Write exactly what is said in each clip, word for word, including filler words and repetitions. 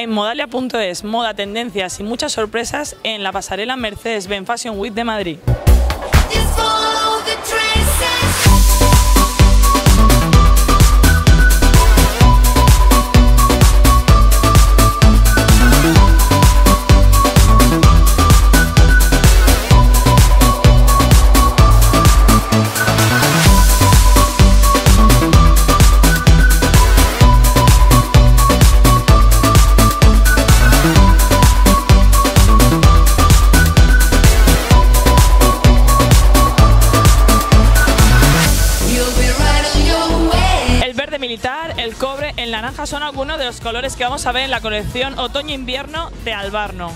en Modalia punto es, moda, tendencias y muchas sorpresas en la pasarela Mercedes Benz Fashion Week de Madrid. Militar, el cobre, el naranja son algunos de los colores que vamos a ver en la colección Otoño-Invierno de Alvarno.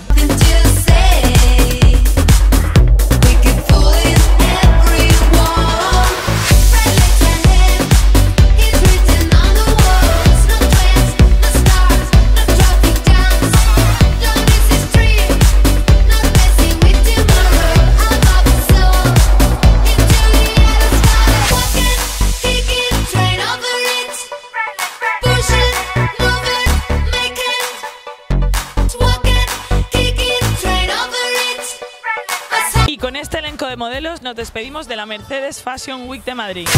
Y con este elenco de modelos nos despedimos de la Mercedes Fashion Week de Madrid.